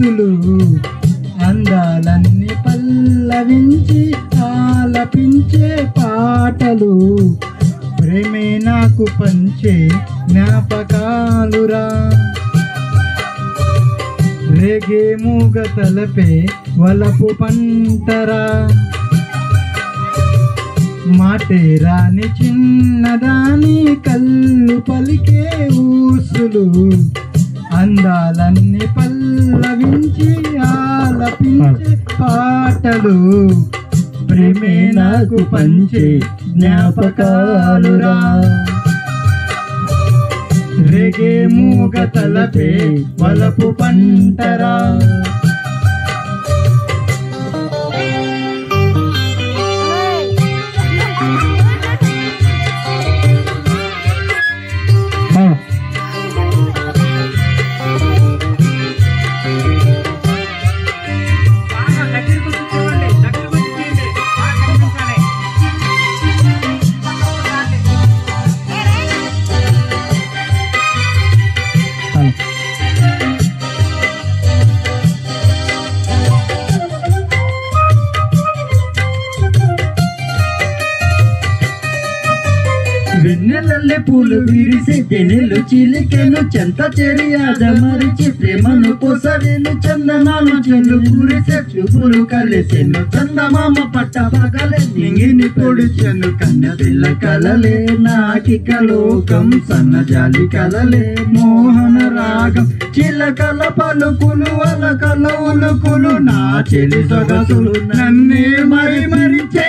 మనసులు అందాలన్నీ పల్లవించి ఆలపించే పాటలు, ప్రేమే నాకు పంచే జ్ఞాపకాలురా. రేగే మూగ తలపే వలపు పంటరా, మాటే రాని చిన్నదాని కళ్ళు పలికే ఊసులు, అందాలన్నీ పల్లవించి ఆలపించే పాటలు, ప్రేమే నాకు పంచే జ్ఞాపకాలురా. రేగే మూగ తలపే వలపు పంటరా. వెన్నెలల్లే పూలు విరిసి జనెలు చిలికెను, చెంత చెరి ఆదమరిచి ప్రేమను పొసరెను, చందనాలు చెల్లు కురిసే చూపులు కలిసెను, చందమామ పట్ట పగలే నింగిని పొడిచెను, కన్న పిల్ల కలలే నాకిక లోకం, సన్నజాలి కలలే మోహన రాగం, చిలకల పలుకులు అలకల ఉలుకులు, నా చెలి సొగసులు నన్నే మరి మరిచే.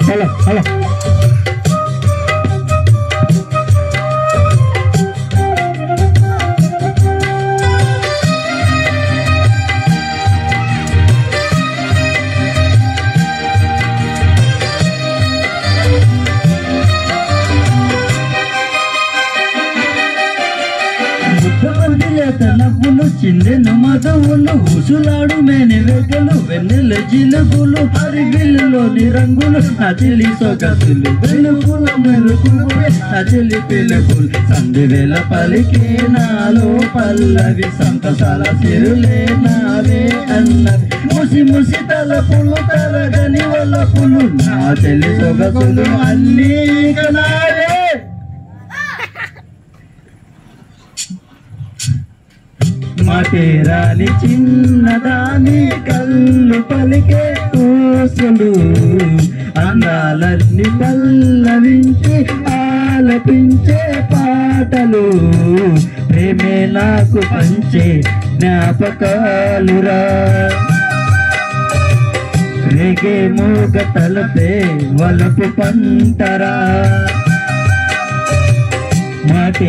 హలో హలో నవ్వులు చిందెను మధువులు, ఊసులాడు మేని వెగలు, వెన్నెల జిలుగులు, అరిగిల్లులోని రంగులు, అతిలి సొగసులు వెలుగుల మెలుగులు, అతిలి పిలుగులు సందివేల పలికే నాలో పల్లవి, సంతసాల సిరులే నావే అన్నది, ముసి ముసి తలపులు తరగని వలపులు, నా చెలి సొగసులు అన్నీ నావే. మాటే రాని చిన్నదాని కళ్ళు పలికే ఊసులు, అందాలన్నీ పల్లవించి ఆలపించే పాటలు, ప్రేమే నాకు పంచే జ్ఞాపకాలురా. రేగే మూగ తలపే వలపు పంటరా, మాటే